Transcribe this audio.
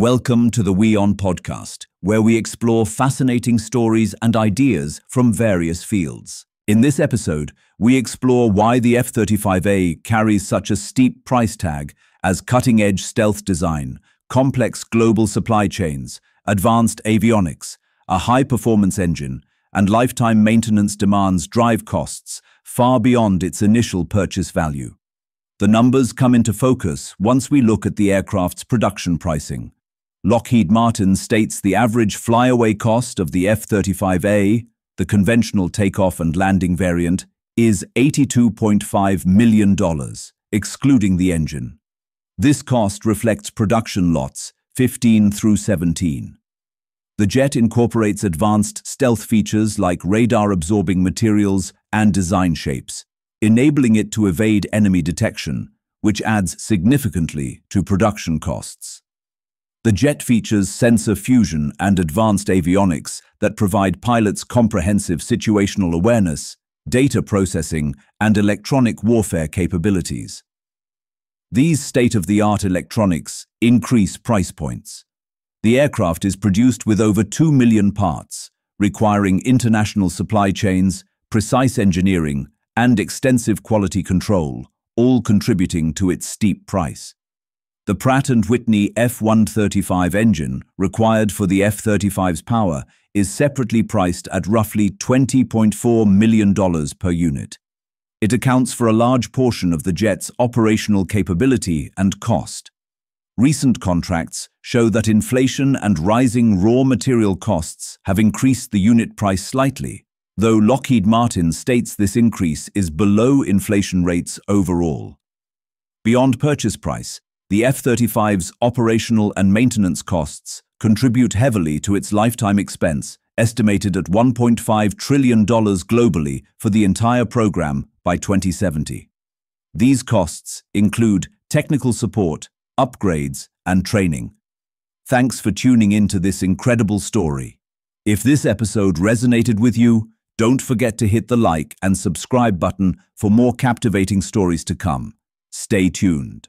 Welcome to the WION podcast, where we explore fascinating stories and ideas from various fields. In this episode, we explore why the F-35A carries such a steep price tag as cutting-edge stealth design, complex global supply chains, advanced avionics, a high-performance engine, and lifetime maintenance demands drive costs far beyond its initial purchase value. The numbers come into focus once we look at the aircraft's production pricing. Lockheed Martin states the average flyaway cost of the F-35A, the conventional takeoff and landing variant, is $82.5 million, excluding the engine. This cost reflects production lots 15 through 17. The jet incorporates advanced stealth features like radar-absorbing materials and design shapes, enabling it to evade enemy detection, which adds significantly to production costs. The jet features sensor fusion and advanced avionics that provide pilots comprehensive situational awareness, data processing, and electronic warfare capabilities. These state-of-the-art electronics increase price points. The aircraft is produced with over 2 million parts, requiring international supply chains, precise engineering, and extensive quality control, all contributing to its steep price. The Pratt and Whitney F-135 engine required for the F-35's power is separately priced at roughly $20.4 million per unit. It accounts for a large portion of the jet's operational capability and cost. Recent contracts show that inflation and rising raw material costs have increased the unit price slightly, though Lockheed Martin states this increase is below inflation rates overall. Beyond purchase price, the F-35's operational and maintenance costs contribute heavily to its lifetime expense, estimated at $1.5 trillion globally for the entire program by 2070. These costs include technical support, upgrades, and training. Thanks for tuning in to this incredible story. If this episode resonated with you, don't forget to hit the like and subscribe button for more captivating stories to come. Stay tuned.